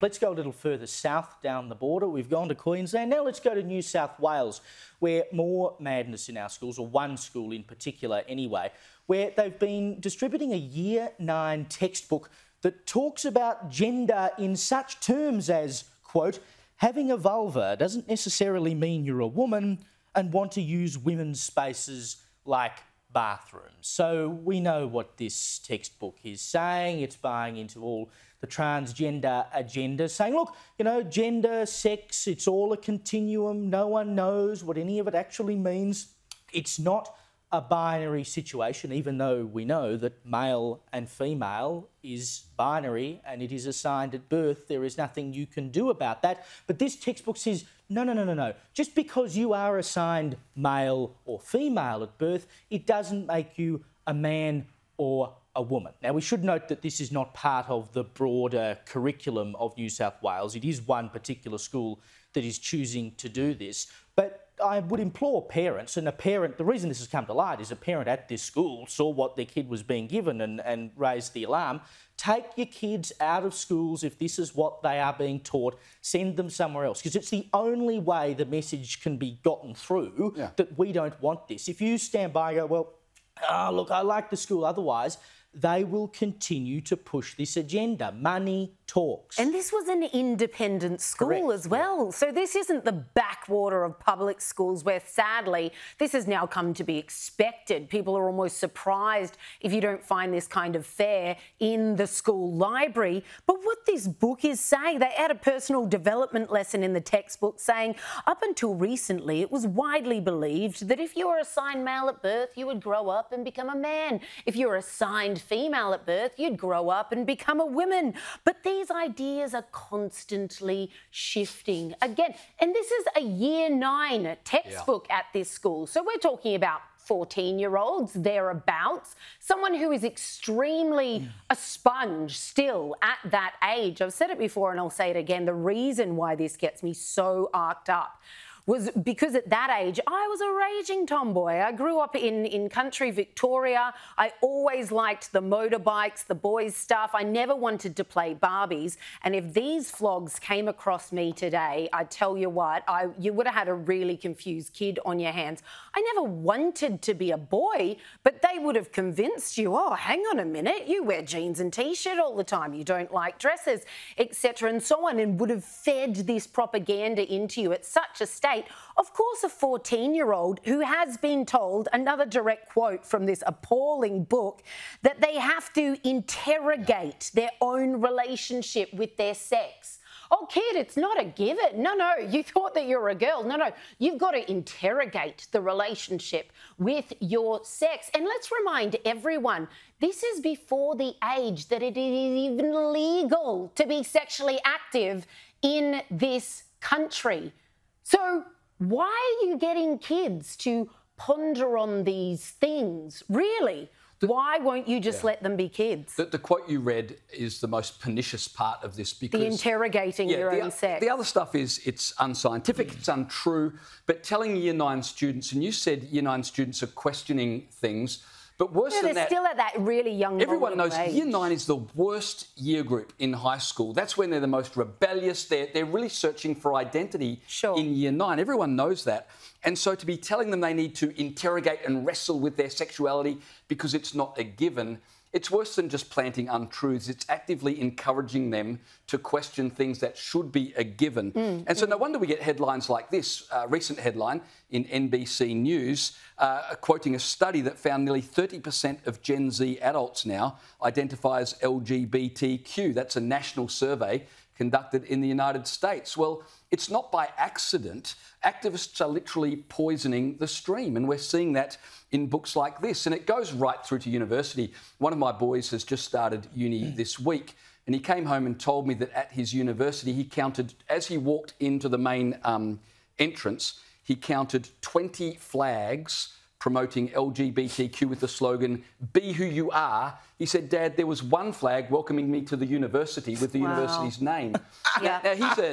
Let's go a little further south down the border. We've gone to Queensland. Now let's go to New South Wales, where more madness in our schools, or one school in particular anyway, where they've been distributing a Year 9 textbook that talks about gender in such terms as, quote, having a vulva doesn't necessarily mean you're a woman and want to use women's spaces like bathrooms. So we know what this textbook is saying. It's buying into all the transgender agenda, saying, look, you know, gender, sex, it's all a continuum. No one knows what any of it actually means. It's not a binary situation, even though we know that male and female is binary and it is assigned at birth. There is nothing you can do about that. But this textbook says, no, no, no, no, no. Just because you are assigned male or female at birth, it doesn't make you a man or a woman. Now, we should note that this is not part of the broader curriculum of New South Wales. It is one particular school that is choosing to do this. But I would implore parents, and a parent, the reason this has come to light is a parent at this school saw what their kid was being given and raised the alarm. Take your kids out of schools if this is what they are being taught. Send them somewhere else, because it's the only way the message can be gotten through, yeah, that we don't want this. If you stand by and go, well, oh, look, I like the school otherwise, they will continue to push this agenda. Money talks. And this was an independent school, correct, as well. Yeah. So this isn't the backwater of public schools where, sadly, this has now come to be expected. People are almost surprised if you don't find this kind of fare in the school library. But what this book is saying, they add a personal development lesson in the textbook saying, up until recently, it was widely believed that if you were assigned male at birth, you would grow up and become a man. If you were assigned female at birth, you'd grow up and become a woman. But these ideas are constantly shifting again. And this is a Year 9 textbook, yeah, at this school. So we're talking about 14-year-olds, thereabouts, someone who is extremely a sponge still at that age. I've said it before and I'll say it again. The reason why this gets me so arced up was because at that age, I was a raging tomboy. I grew up in country Victoria. I always liked the motorbikes, the boys' stuff. I never wanted to play Barbies. And if these vlogs came across me today, I tell you what, you would have had a really confused kid on your hands. I never wanted to be a boy, but they would have convinced you, oh, hang on a minute, you wear jeans and T-shirt all the time, you don't like dresses, etc. and so on, and would have fed this propaganda into you at such a stage. Of course, a 14-year-old who has been told, another direct quote from this appalling book, that they have to interrogate their own relationship with their sex. Oh, kid, it's not a given. No, no, you thought that you were a girl. No, no, you've got to interrogate the relationship with your sex. And let's remind everyone, this is before the age that it is even legal to be sexually active in this country. So why are you getting kids to ponder on these things, really? Why won't you just, yeah, let them be kids? The quote you read is the most pernicious part of this, because the interrogating, yeah, your own sex. The other stuff is it's unscientific, it's untrue, but telling Year 9 students, and you said Year 9 students are questioning things, but worse than that, they're still at that really young. Everyone knows age. Year 9 is the worst year group in high school. That's when they're the most rebellious. They're really searching for identity, sure, in Year 9. Everyone knows that. And so to be telling them they need to interrogate and wrestle with their sexuality because it's not a given, it's worse than just planting untruths. It's actively encouraging them to question things that should be a given. And so no wonder we get headlines like this, recent headline in NBC News, quoting a study that found nearly 30% of Gen Z adults now identify as LGBTQ. That's a national survey conducted in the United States. Well, it's not by accident. Activists are literally poisoning the stream, and we're seeing that in books like this. And it goes right through to university. One of my boys has just started uni this week, and he came home and told me that at his university he counted, as he walked into the main entrance, he counted 20 flags promoting LGBTQ with the slogan, be who you are. He said, Dad, there was one flag welcoming me to the university with the, wow, university's name. Yeah. Now, he's a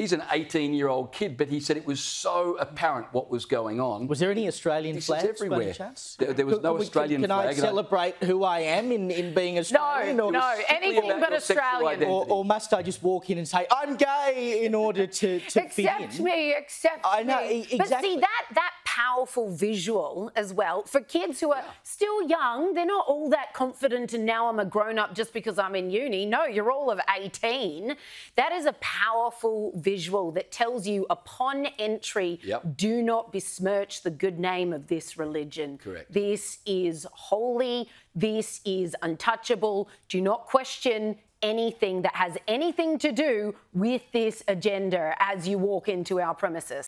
He's an 18-year-old kid, but he said it was so apparent what was going on. Was there any Australian flags everywhere? By chance? There was no Australian flag. Can I celebrate who I am in being Australian? No, no, anything but Australian. Or must I just walk in and say, I'm gay in order to fit in? Accept me. I know, exactly. But see, that powerful visual as well for kids who are still young. They're not all that confident and now I'm a grown-up just because I'm in uni. No, you're all of 18. That is a powerful visual that tells you upon entry, do not besmirch the good name of this religion. Correct. This is holy. This is untouchable. Do not question anything that has anything to do with this agenda as you walk into our premises.